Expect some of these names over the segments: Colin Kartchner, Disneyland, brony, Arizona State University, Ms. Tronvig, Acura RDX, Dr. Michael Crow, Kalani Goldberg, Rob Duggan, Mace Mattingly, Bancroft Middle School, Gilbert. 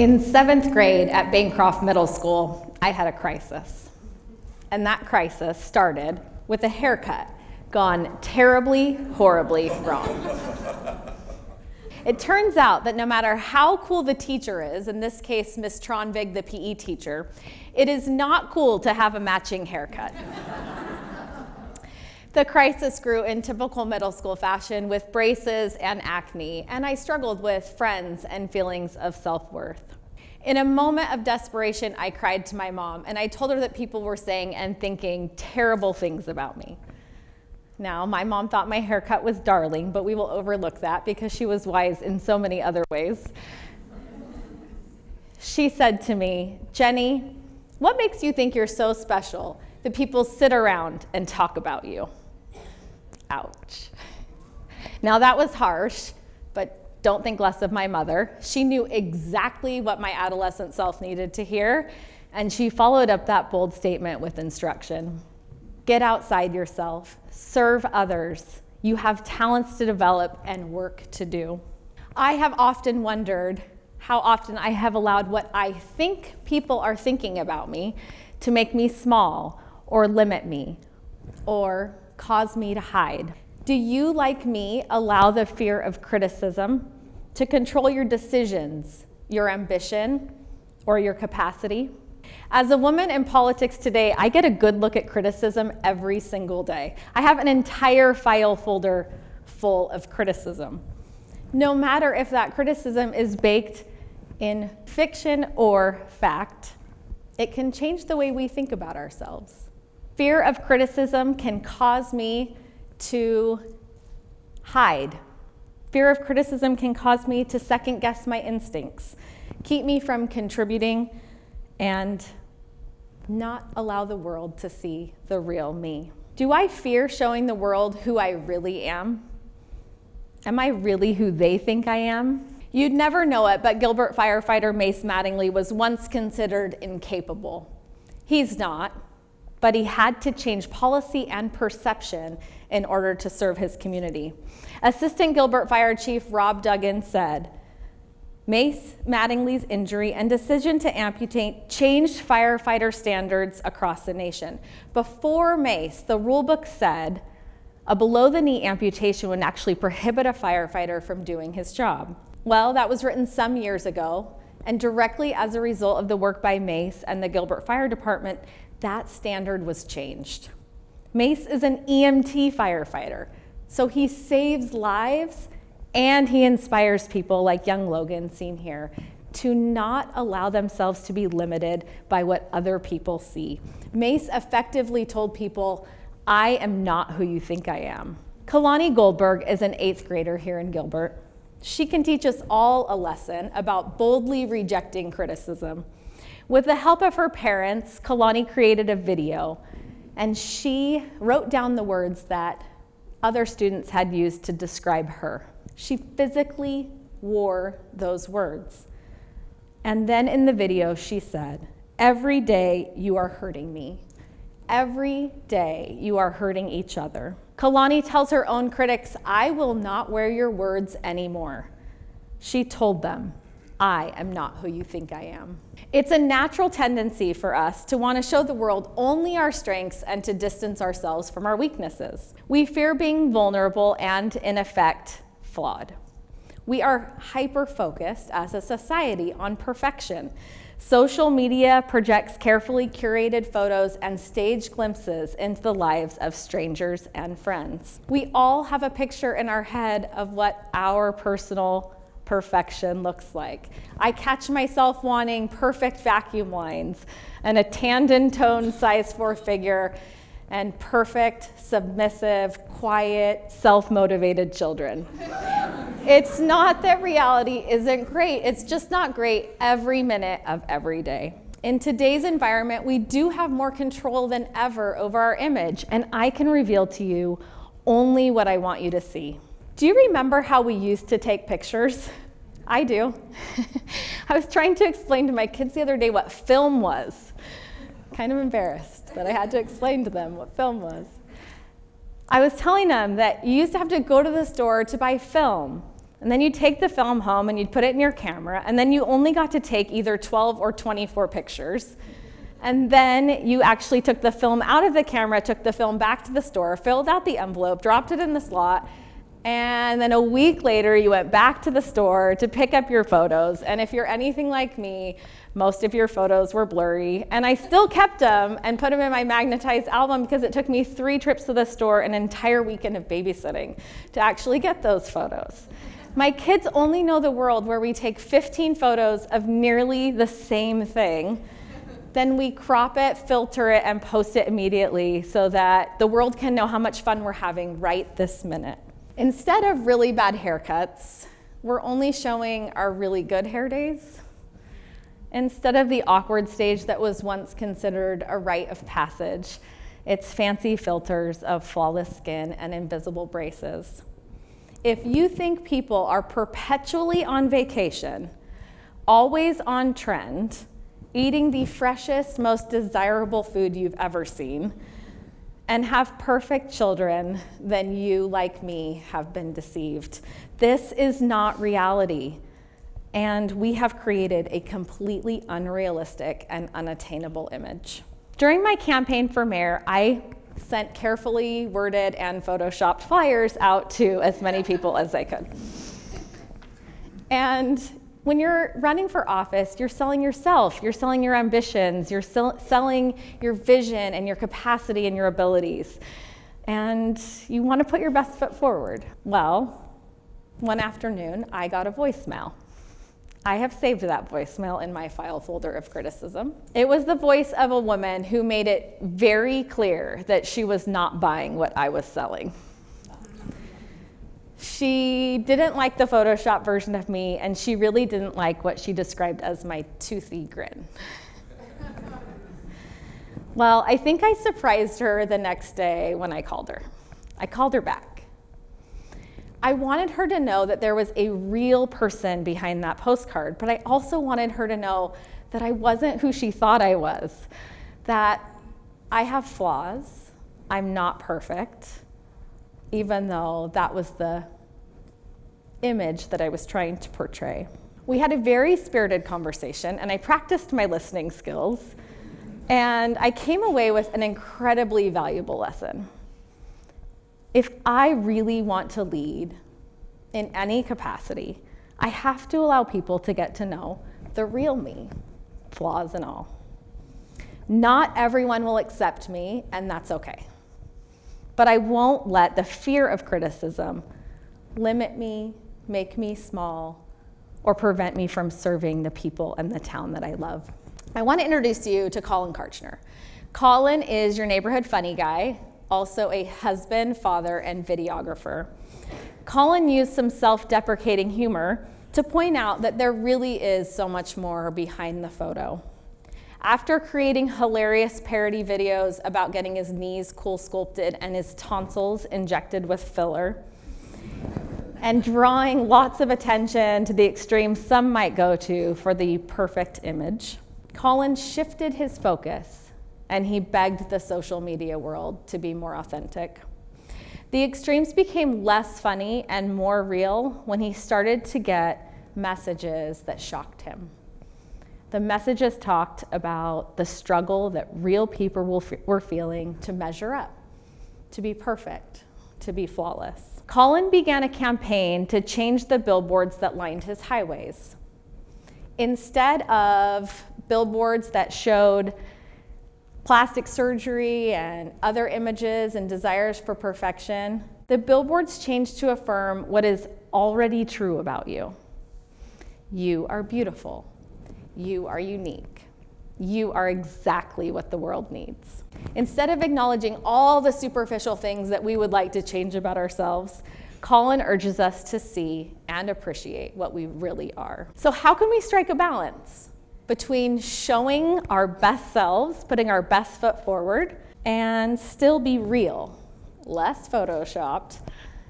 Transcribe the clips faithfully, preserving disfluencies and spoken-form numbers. In seventh grade at Bancroft Middle School, I had a crisis. And that crisis started with a haircut gone terribly, horribly wrong. It turns out that no matter how cool the teacher is, in this case, Miz Tronvig, the P E teacher, it is not cool to have a matching haircut. The crisis grew in typical middle school fashion with braces and acne, and I struggled with friends and feelings of self-worth. In a moment of desperation, I cried to my mom, and I told her that people were saying and thinking terrible things about me. Now, my mom thought my haircut was darling, but we will overlook that because she was wise in so many other ways. She said to me, "Jenny, what makes you think you're so special that people sit around and talk about you?" Ouch. Now that was harsh, but don't think less of my mother. She knew exactly what my adolescent self needed to hear, and she followed up that bold statement with instruction. Get outside yourself, serve others. You have talents to develop and work to do. I have often wondered how often I have allowed what I think people are thinking about me to make me small, or limit me, or cause me to hide. Do you, like me, allow the fear of criticism to control your decisions, your ambition, or your capacity? As a woman in politics today, I get a good look at criticism every single day. I have an entire file folder full of criticism. No matter if that criticism is baked in fiction or fact, it can change the way we think about ourselves. Fear of criticism can cause me to hide. Fear of criticism can cause me to second guess my instincts, keep me from contributing, and not allow the world to see the real me. Do I fear showing the world who I really am? Am I really who they think I am? You'd never know it, but Gilbert firefighter Mace Mattingly was once considered incapable. He's not, but he had to change policy and perception in order to serve his community. Assistant Gilbert Fire Chief Rob Duggan said, "Mace Mattingly's injury and decision to amputate changed firefighter standards across the nation. Before Mace, the rulebook said a below-the-knee amputation would actually prohibit a firefighter from doing his job." Well, that was written some years ago, and directly as a result of the work by Mace and the Gilbert Fire Department, that standard was changed. Mace is an E M T firefighter, so he saves lives and he inspires people like young Logan, seen here, to not allow themselves to be limited by what other people see. Mace effectively told people, "I am not who you think I am." Kalani Goldberg is an eighth grader here in Gilbert. She can teach us all a lesson about boldly rejecting criticism. With the help of her parents, Kalani created a video, and she wrote down the words that other students had used to describe her. She physically wore those words. And then in the video, she said, "Every day you are hurting me. Every day you are hurting each other." Kalani tells her own critics, "I will not wear your words anymore." She told them, "I am not who you think I am." It's a natural tendency for us to want to show the world only our strengths and to distance ourselves from our weaknesses. We fear being vulnerable and, in effect, flawed. We are hyper-focused as a society on perfection. Social media projects carefully curated photos and staged glimpses into the lives of strangers and friends. We all have a picture in our head of what our personal perfection looks like. I catch myself wanting perfect vacuum lines and a tandon tone size four figure and perfect, submissive, quiet, self-motivated children. It's not that reality isn't great, it's just not great every minute of every day. In today's environment, we do have more control than ever over our image, and I can reveal to you only what I want you to see. Do you remember how we used to take pictures? I do. I was trying to explain to my kids the other day what film was. Kind of embarrassed that I had to explain to them what film was. I was telling them that you used to have to go to the store to buy film, And then you'd take the film home and you'd put it in your camera, and then you only got to take either twelve or twenty-four pictures. And then you actually took the film out of the camera, took the film back to the store, filled out the envelope, dropped it in the slot, and then a week later you went back to the store to pick up your photos. And if you're anything like me, most of your photos were blurry, and I still kept them and put them in my magnetized album because it took me three trips to the store, an entire weekend of babysitting to actually get those photos. My kids only know the world where we take fifteen photos of nearly the same thing. Then we crop it, filter it, and post it immediately so that the world can know how much fun we're having right this minute. Instead of really bad haircuts, we're only showing our really good hair days. Instead of the awkward stage that was once considered a rite of passage, it's fancy filters of flawless skin and invisible braces. If you think people are perpetually on vacation, always on trend, eating the freshest, most desirable food you've ever seen, and have perfect children, then you, like me, have been deceived. This is not reality, and we have created a completely unrealistic and unattainable image. During my campaign for mayor, I sent carefully worded and photoshopped flyers out to as many people as I could. And when you're running for office, you're selling yourself, you're selling your ambitions, you're sell selling your vision and your capacity and your abilities. And you want to put your best foot forward. Well, one afternoon, I got a voicemail. I have saved that voicemail in my file folder of criticism. It was the voice of a woman who made it very clear that she was not buying what I was selling. She didn't like the Photoshop version of me, and she really didn't like what she described as my toothy grin. Well, I think I surprised her the next day when I called her. I called her back. I wanted her to know that there was a real person behind that postcard, but I also wanted her to know that I wasn't who she thought I was, that I have flaws, I'm not perfect, even though that was the image that I was trying to portray. We had a very spirited conversation, and I practiced my listening skills, and I came away with an incredibly valuable lesson. If I really want to lead in any capacity, I have to allow people to get to know the real me, flaws and all. Not everyone will accept me, and that's okay. But I won't let the fear of criticism limit me, make me small, or prevent me from serving the people and the town that I love. I want to introduce you to Colin Kartchner. Colin is your neighborhood funny guy, also a husband, father, and videographer. Colin used some self-deprecating humor to point out that there really is so much more behind the photo. After creating hilarious parody videos about getting his knees cool sculpted and his tonsils injected with filler, and drawing lots of attention to the extreme some might go to for the perfect image, Colin shifted his focus and he begged the social media world to be more authentic. The extremes became less funny and more real when he started to get messages that shocked him. The messages talked about the struggle that real people were feeling to measure up, to be perfect, to be flawless. Colin began a campaign to change the billboards that lined his highways. Instead of billboards that showed plastic surgery and other images and desires for perfection, the billboards changed to affirm what is already true about you. You are beautiful. You are unique. You are exactly what the world needs. Instead of acknowledging all the superficial things that we would like to change about ourselves, Colin urges us to see and appreciate what we really are. So how can we strike a balance between showing our best selves, putting our best foot forward, and still be real, less photoshopped,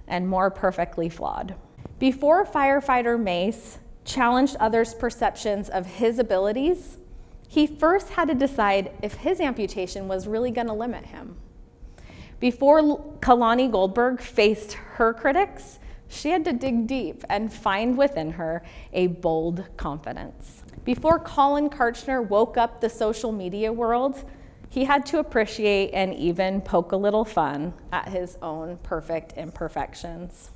and more perfectly flawed? Before firefighter Mace challenged others' perceptions of his abilities, he first had to decide if his amputation was really going to limit him. Before Kalani Goldberg faced her critics, she had to dig deep and find within her a bold confidence. Before Colin Kartchner woke up the social media world, he had to appreciate and even poke a little fun at his own perfect imperfections.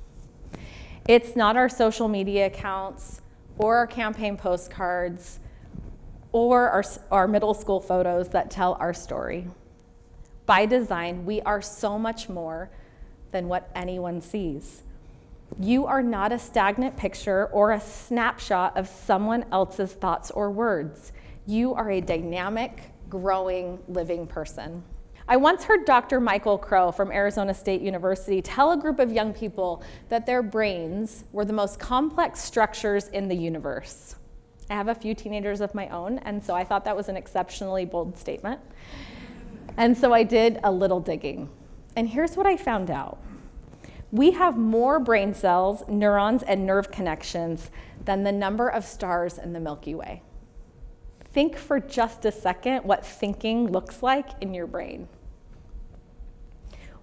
It's not our social media accounts or our campaign postcards or our, our middle school photos that tell our story. By design, we are so much more than what anyone sees. You are not a stagnant picture or a snapshot of someone else's thoughts or words. You are a dynamic, growing, living person. I once heard Doctor Michael Crow from Arizona State University tell a group of young people that their brains were the most complex structures in the universe. I have a few teenagers of my own, and so I thought that was an exceptionally bold statement. And so I did a little digging. And here's what I found out. We have more brain cells, neurons, and nerve connections than the number of stars in the Milky Way. Think for just a second what thinking looks like in your brain.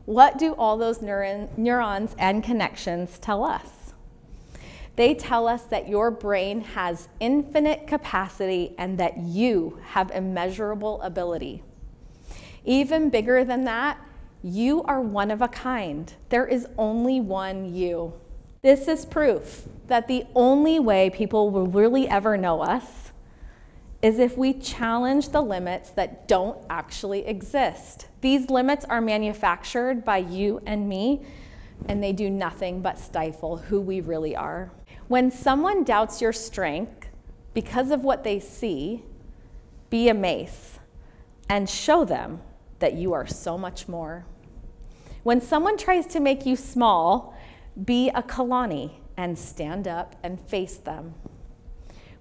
What do all those neur neurons and connections tell us? They tell us that your brain has infinite capacity and that you have immeasurable ability. Even bigger than that, you are one of a kind. There is only one you. This is proof that the only way people will really ever know us is if we challenge the limits that don't actually exist. These limits are manufactured by you and me, and they do nothing but stifle who we really are. When someone doubts your strength because of what they see, be a mace and show them that you are so much more. When someone tries to make you small, be a Kalani and stand up and face them.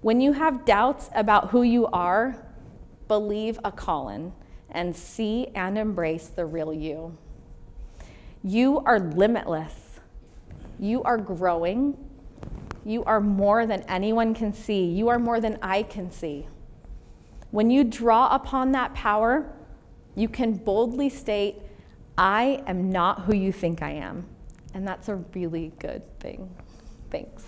When you have doubts about who you are, believe a Colin and see and embrace the real you. You are limitless. You are growing. You are more than anyone can see. You are more than I can see. When you draw upon that power, you can boldly state, I am not who you think I am. And that's a really good thing. Thanks.